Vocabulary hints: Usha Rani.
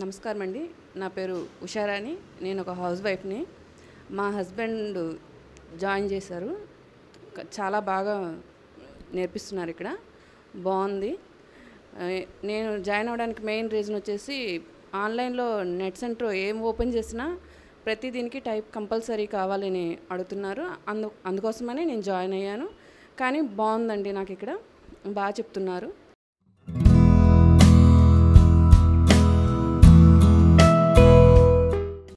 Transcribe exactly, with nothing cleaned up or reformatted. नमस्कार अंडी ना पेरु उषा रानी नेनु ओका हाउस वाइफ नी मा हस्बैंड जॉइन चेशारु चाला बागा नेर्पिस्तुन्नारु इक्कड बागुंदी नेनु जॉइन अवडानिकी मेन रीजन वच्चेसी आन్లైన్ लो नेट सेंटर एम ओपन चेसिना प्रति दीनिकी टाइप कंपल्सरी कावाలని అడుగుతున్నారు అందుకోసమనే నేను జాయిన్ అయ్యాను కానీ బాగుందండి నాకు ఇక్కడ బాగా చెప్తున్నారు।